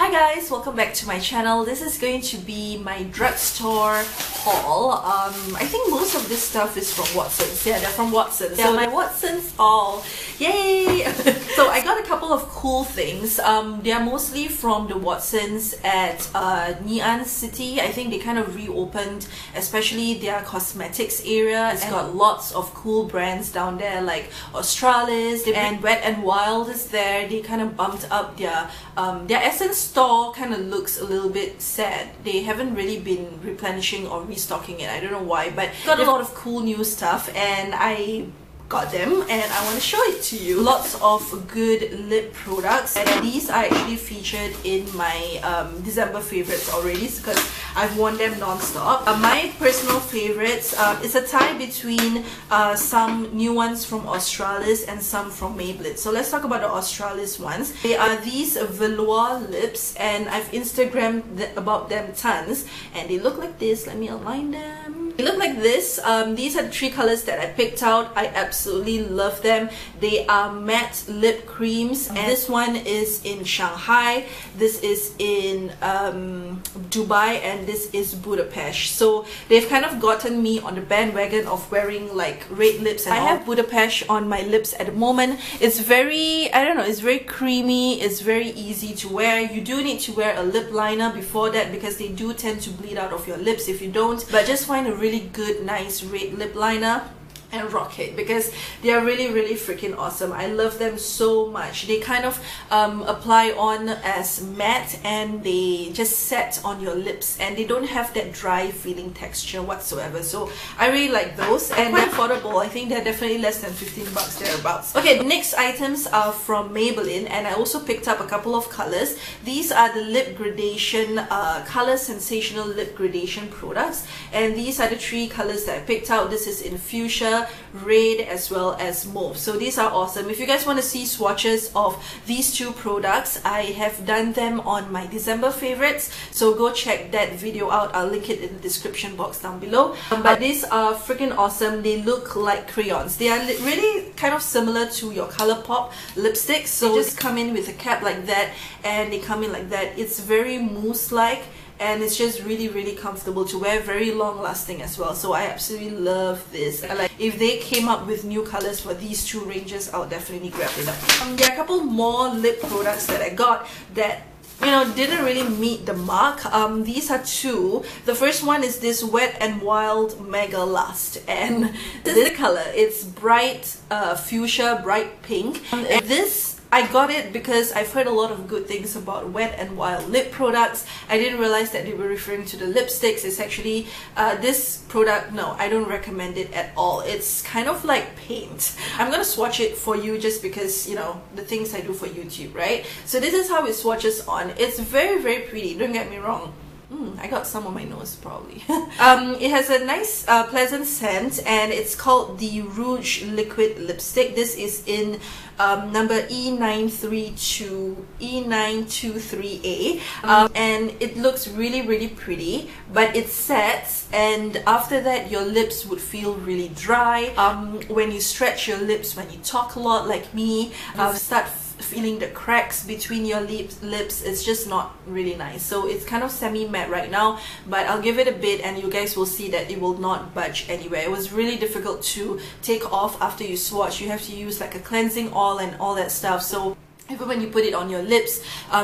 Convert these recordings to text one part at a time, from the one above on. Hi guys, welcome back to my channel. This is going to be my drugstore haul. I think most of this stuff is from Watsons. Yeah, they're from Watsons. They're my Watsons haul. Yay! So I got a couple of cool things. They're mostly from the Watsons at Nian City. I think they kind of reopened, especially their cosmetics area. It's got lots of cool brands down there like Australis and Wet n Wild is there. They kind of bumped up their Essence store kind of looks a little bit sad. They haven't really been replenishing or restocking it. I don't know why, but got a lot of cool new stuff and I got them and I want to show it to you. Lots of good lip products, and these are actually featured in my December favorites already because I've worn them non-stop. My personal favorites is a tie between some new ones from Australis and some from Maybelline. So let's talk about the Australis ones. They are these Velour Lips and I've Instagrammed about them tons, and they look like this. Let me align them. They look like this. These are the three colors that I picked out. I absolutely love them. They are matte lip creams, and this one is in Shanghai, this is in Dubai, and this is Budapest. So they've kind of gotten me on the bandwagon of wearing like red lips, and I have Budapest on my lips at the moment. It's very, I don't know, it's very creamy, it's very easy to wear. You do need to wear a lip liner before that because they do tend to bleed out of your lips if you don't, but just find a really good nice red lip liner and rock it because they are really freaking awesome. I love them so much. They kind of apply on as matte and they just set on your lips and they don't have that dry feeling texture whatsoever, so I really like those and they're affordable. I think they're definitely less than 15 bucks thereabouts. Okay, the next items are from Maybelline and I also picked up a couple of colors. These are the Lip Gradation Color Sensational Lip Gradation products, and these are the three colors that I picked out. This is in Fuchsia, Red, as well as Mauve. So these are awesome. If you guys want to see swatches of these two products, I have done them on my December favorites, so go check that video out. I'll link it in the description box down below. But these are freaking awesome. They look like crayons. They are really kind of similar to your Colourpop lipsticks, so they just come in with a cap like that and they come in like that. It's very mousse-like and it's just really comfortable to wear, very long lasting as well, so I absolutely love this. I like, if they came up with new colors for these two ranges, I'll definitely grab it up. There are a couple more lip products that I got that, you know, didn't really meet the mark. These are two. The first one is this Wet n Wild Mega Lust, and this color, it's bright fuchsia, bright pink. This I got it because I've heard a lot of good things about Wet n Wild lip products. I didn't realize that they were referring to the lipsticks. It's actually this product, no, I don't recommend it at all. It's kind of like paint. I'm gonna swatch it for you just because, you know, the things I do for YouTube, right? So this is how it swatches on. It's very pretty, don't get me wrong. I got some on my nose probably. It has a nice pleasant scent and it's called the Rouge Liquid Lipstick. This is in number E923A, and it looks really pretty, but it sets, and after that your lips would feel really dry. When you stretch your lips, when you talk a lot like me, start feeling the cracks between your lips. It's just not really nice, so it's kind of semi-matte right now, but I'll give it a bit and you guys will see that it will not budge anywhere. It was really difficult to take off after you swatch. You have to use like a cleansing oil and all that stuff, so even when you put it on your lips,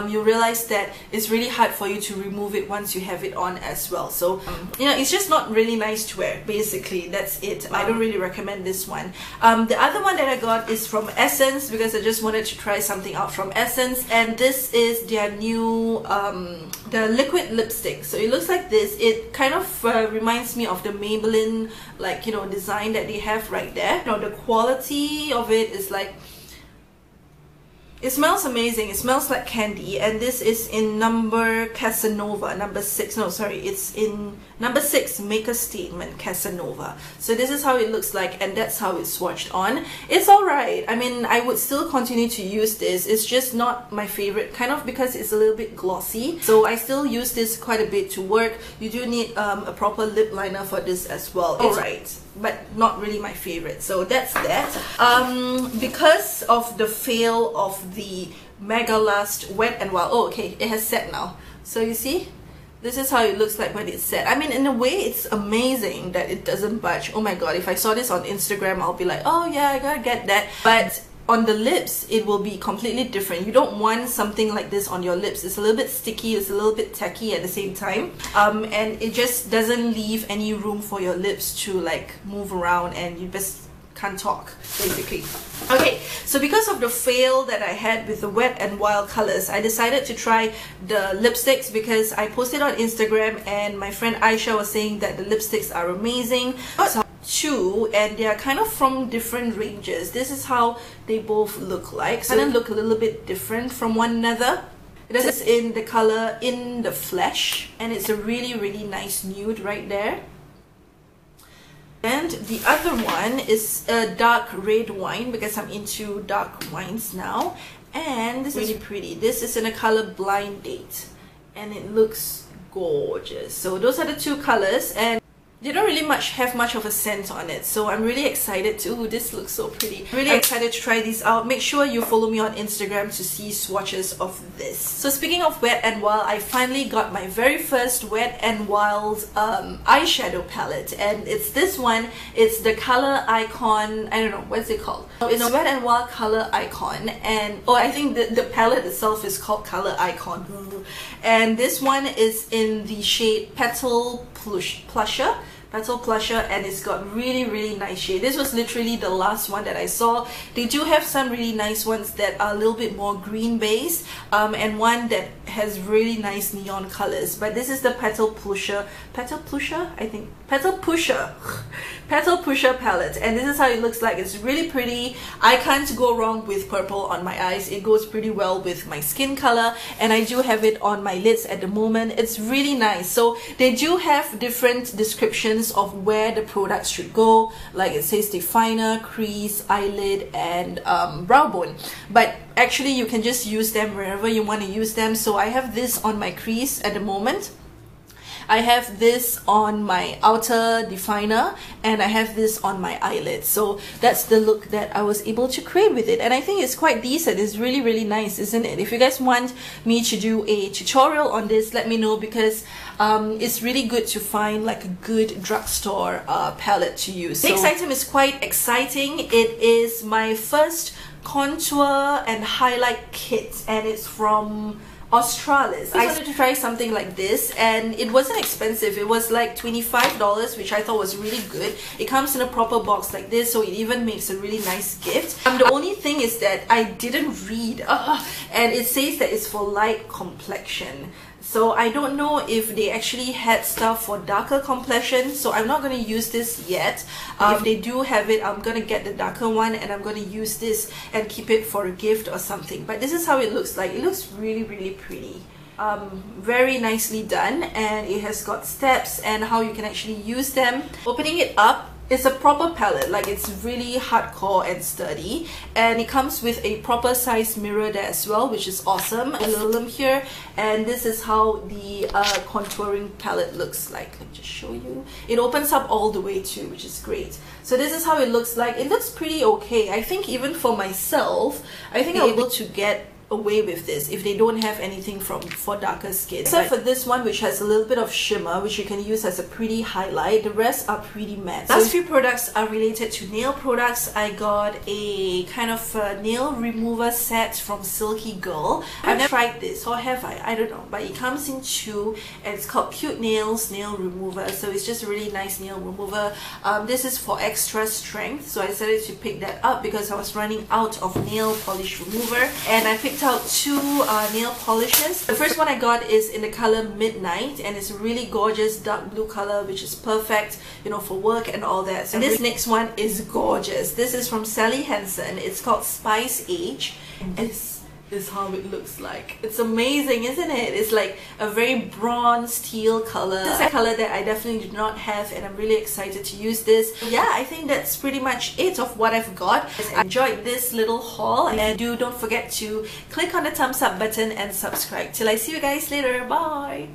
you realize that it's really hard for you to remove it once you have it on as well. So, you know, it's just not really nice to wear, basically. That's it. I don't really recommend this one. The other one that I got is from Essence because I just wanted to try something out from Essence. And this is their new the liquid lipstick. So it looks like this. It kind of reminds me of the Maybelline, like, you know, design that they have right there. You know, the quality of it is like, it smells amazing. It smells like candy, and this is in number Casanova, number 6. No, sorry, it's in number 6, Make a Statement, Casanova. So this is how it looks like, and that's how it's swatched on. It's alright. I mean, I would still continue to use this. It's just not my favorite, kind of because it's a little bit glossy. So I still use this quite a bit to work. You do need a proper lip liner for this as well. Alright, but not really my favorite. So that's that. Because of the fail of the Mega Lust Wet n Wild. Oh, okay, it has set now. So you see, this is how it looks like when it's set. I mean, in a way, it's amazing that it doesn't budge. Oh my god, if I saw this on Instagram, I'll be like, oh yeah, I gotta get that. But on the lips, it will be completely different. You don't want something like this on your lips. It's a little bit sticky, it's a little bit tacky at the same time. And it just doesn't leave any room for your lips to like move around, and you just can't talk, basically. Okay, so because of the fail that I had with the Wet n Wild colors, I decided to try the lipsticks because I posted on Instagram and my friend Aisha was saying that the lipsticks are amazing. So two, and they are kind of from different ranges. This is how they both look like. So they look a little bit different from one another. This is in the color In The Flesh, and it's a really, really nice nude right there. And the other one is a dark red wine because I'm into dark wines now. And this is really pretty. This is in a color Blind Date, and it looks gorgeous. So those are the two colors, and they don't really have much of a scent on it, so I'm really excited to. Ooh, this looks so pretty. I'm really excited to try these out. Make sure you follow me on Instagram to see swatches of this. So speaking of Wet n Wild, I finally got my very first Wet n Wild eyeshadow palette, and it's this one. It's the Color Icon. I don't know what's it called. It's a Wet n Wild Color Icon, and oh, I think the palette itself is called Color Icon. And this one is in the shade Petal Pusher, and it's got really, really nice shade. This was literally the last one that I saw. They do have some really nice ones that are a little bit more green based, and one that has really nice neon colors, but this is the Petal Pusher palette, and this is how it looks like. It's really pretty. I can't go wrong with purple on my eyes. It goes pretty well with my skin color, and I do have it on my lids at the moment. It's really nice. So they do have different descriptions of where the products should go. Like it says definer, crease, eyelid, and brow bone, but actually you can just use them wherever you want to use them. So I have this on my crease at the moment, I have this on my outer definer, and I have this on my eyelid. So that's the look that I was able to create with it, and I think it's quite decent. It's really, really nice, isn't it? If you guys want me to do a tutorial on this, let me know, because it's really good to find like a good drugstore palette to use. So, next item is quite exciting. It is my first contour and highlight kit, and it's from Australis. I wanted to try something like this, and it wasn't expensive. It was like $25, which I thought was really good. It comes in a proper box like this, so it even makes a really nice gift. The only thing is that I didn't read, and it says that it's for light complexion. So I don't know if they actually had stuff for darker complexion, so I'm not going to use this yet. If they do have it, I'm going to get the darker one, and I'm going to use this and keep it for a gift or something. But this is how it looks like. It looks really, really pretty. Very nicely done, and it has got steps and how you can actually use them. Opening it up, it's a proper palette, like it's really hardcore and sturdy, and it comes with a proper size mirror there as well, which is awesome. A little limb here, and this is how the contouring palette looks like. Let me just show you. It opens up all the way too, which is great. So this is how it looks like. It looks pretty okay. I think even for myself, I think I'm able to get away with this if they don't have anything for darker skin. Except for this one, which has a little bit of shimmer, which you can use as a pretty highlight. The rest are pretty matte. Last few products are related to nail products. I got a kind of a nail remover set from Silky Girl. I've never tried this, or have I? I don't know, but it comes in two, and it's called Cute Nails Nail Remover. So it's just a really nice nail remover. This is for extra strength, so I decided to pick that up because I was running out of nail polish remover, and I picked out two nail polishes. The first one I got is in the color Midnight, and it's a really gorgeous dark blue color, which is perfect, you know, for work and all that. So this next one is gorgeous. This is from Sally Hansen. It's called Spice Age, and this is how it looks like. It's amazing, isn't it? It's like a very bronze teal color. This is a color that I definitely do not have, and I'm really excited to use this. Yeah, I think that's pretty much it of what I've got. I enjoyed this little haul, and don't forget to click on the thumbs up button and subscribe. Till I see you guys later. Bye!